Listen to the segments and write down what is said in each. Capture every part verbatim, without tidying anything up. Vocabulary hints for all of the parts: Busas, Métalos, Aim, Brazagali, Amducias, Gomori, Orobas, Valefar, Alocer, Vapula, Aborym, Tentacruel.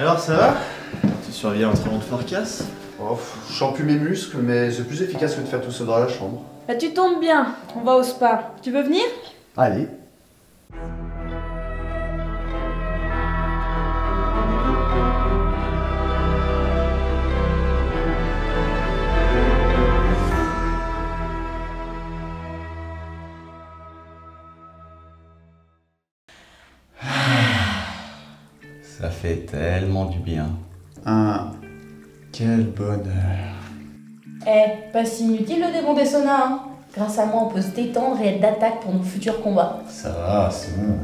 Alors ça va? Tu surviens en train de faire casse? Oh, je sens plus mes muscles, mais c'est plus efficace que de faire tout ça dans la chambre. Bah tu tombes bien, on va au spa. Tu veux venir? Allez. Ça fait tellement du bien. Ah, quel bonheur. Eh, hey, pas si inutile le démon des saunas, hein. Grâce à moi, on peut se détendre et être d'attaque pour nos futurs combats. Ça va, c'est bon.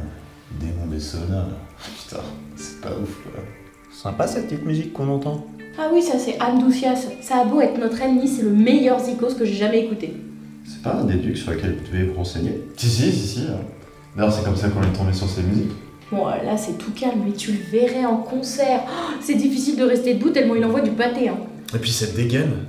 Démon des saunas. Putain, c'est pas ouf, quoi. Sympa cette petite musique qu'on entend. Ah oui, ça c'est Amducias. Ça a beau être notre ennemi, c'est le meilleur zikos que j'ai jamais écouté. C'est pas un des ducs sur lequel vous devez vous renseigner? Si, si, si, si. D'ailleurs, c'est comme ça qu'on est tombé sur ces musiques. Bon, là c'est tout calme, mais tu le verrais en concert. Oh, c'est difficile de rester debout tellement il envoie du pâté, hein. Et puis cette dégaine.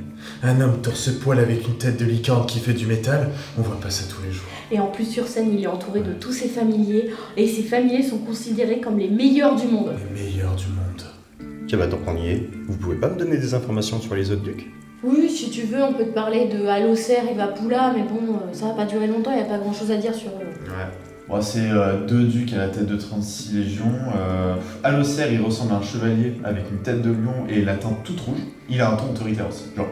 Un homme torse-poil avec une tête de licorne qui fait du métal, on voit pas ça tous les jours. Et en plus sur scène, il est entouré de tous ses familiers, et ses familiers sont considérés comme les meilleurs du monde. Les meilleurs du monde. Tiens, bah tant qu'on y est, vous pouvez pas me donner des informations sur les autres ducs? Oui, si tu veux, on peut te parler de Alocer et Vapula, mais bon, ça va pas durer longtemps, y a pas grand chose à dire sur eux. Ouais. Bon, c'est euh, deux ducs à la tête de trente-six légions. Euh, Alocer, il ressemble à un chevalier avec une tête de lion et la teinte toute rouge. Il a un ton autoritaire aussi, genre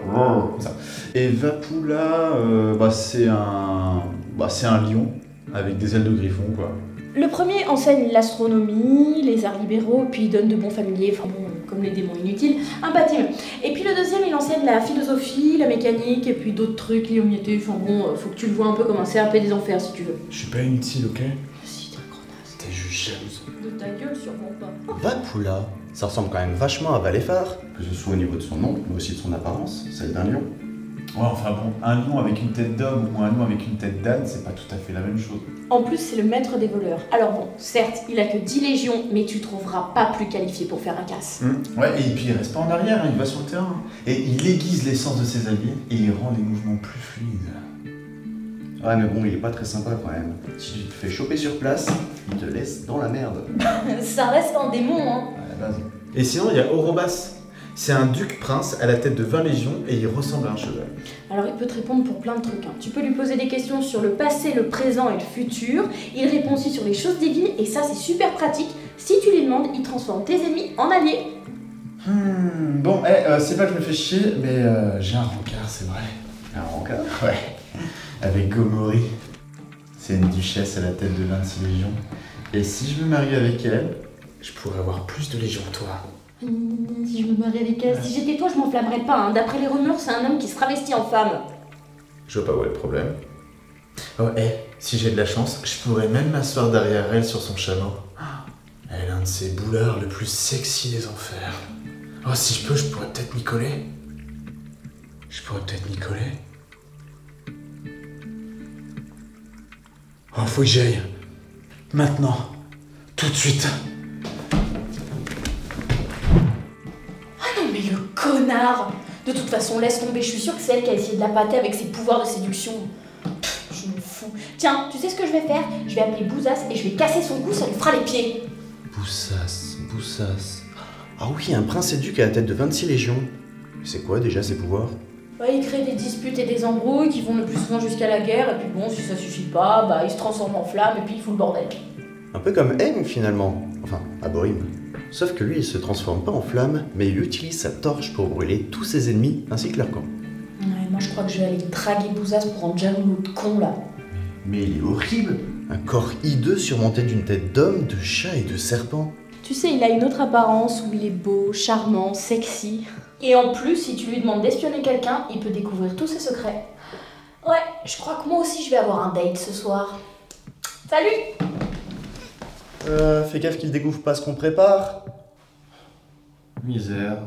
comme ça. Et Vapula, euh, bah, c'est un... Bah, c'est un lion avec des ailes de griffon, quoi. Le premier enseigne l'astronomie, les arts libéraux, puis il donne de bons familiers, enfin bon, comme les démons inutiles, impatibles. Et puis le deuxième, il enseigne la philosophie, la mécanique, et puis d'autres trucs liés au miété. Enfin bon, faut que tu le vois un peu comme un C A P des enfers, si tu veux. Je suis pas inutile, ok? Si, t'es un grenasse. T'es juste jalouse. De ta gueule, sûrement pas. Vapula, ça ressemble quand même vachement à Valefar. Que ce soit au niveau de son nom, mais aussi de son apparence, celle d'un lion. Ouais, enfin bon, un lion avec une tête d'homme ou un lion avec une tête d'âne, c'est pas tout à fait la même chose. En plus, c'est le maître des voleurs. Alors bon, certes, il a que dix légions, mais tu trouveras pas plus qualifié pour faire un casse. Mmh. Ouais, et puis il reste pas en arrière, hein, il va sur le terrain. Et il aiguise l'essence de ses alliés, et il rend les mouvements plus fluides. Ouais, mais bon, il est pas très sympa quand même. Si tu te fais choper sur place, il te laisse dans la merde. Ça reste un démon, hein. À la base. Et sinon, il y a Orobas. C'est un duc-prince à la tête de vingt légions et il ressemble à un cheval. Alors il peut te répondre pour plein de trucs, hein. Tu peux lui poser des questions sur le passé, le présent et le futur. Il répond aussi sur les choses divines et ça c'est super pratique. Si tu lui demandes, il transforme tes ennemis en alliés. Hmm, bon, eh, euh, c'est pas que je me fais chier, mais euh, j'ai un rencard, c'est vrai. Un rencard? Ouais. Avec Gomori. C'est une duchesse à la tête de vingt-six légions. Et si je me marie avec elle, je pourrais avoir plus de légions que toi. Si je me marie avec elle, si j'étais toi, je m'enflammerais pas. Hein. D'après les rumeurs, c'est un homme qui se travestit en femme. Je vois pas où est le problème. Oh, hé, hey, si j'ai de la chance, je pourrais même m'asseoir derrière elle sur son chameau. Elle est l'un de ces boulards le plus sexy des enfers. Oh, si je peux, je pourrais peut-être m'y coller. Je pourrais peut-être m'y coller. Oh, faut que j'aille. Maintenant. Tout de suite. Connard! De toute façon, laisse tomber, je suis sûre que c'est elle qui a essayé de la pâter avec ses pouvoirs de séduction. Pff, je me fous. Tiens, tu sais ce que je vais faire? Je vais appeler Busas et je vais casser son cou, ça lui fera les pieds. Busas, Busas. Ah oui, un prince éduque à la tête de vingt-six légions. C'est quoi déjà ses pouvoirs? Ouais, il crée des disputes et des embrouilles qui vont le plus souvent jusqu'à la guerre, et puis bon, si ça suffit pas, bah il se transforme en flamme et puis il fout le bordel. Un peu comme Aim finalement, enfin, Aborym. Sauf que lui, il se transforme pas en flamme, mais il utilise sa torche pour brûler tous ses ennemis ainsi que leur camp. Ouais, moi je crois que je vais aller draguer Busas pour rendre jaloux l'autre con là. Mais il est horrible! Un corps hideux surmonté d'une tête d'homme, de chat et de serpent. Tu sais, il a une autre apparence où il est beau, charmant, sexy. Et en plus, si tu lui demandes d'espionner quelqu'un, il peut découvrir tous ses secrets. Ouais, je crois que moi aussi je vais avoir un date ce soir. Salut! Euh, fais gaffe qu'il découvre pas ce qu'on prépare. Misère.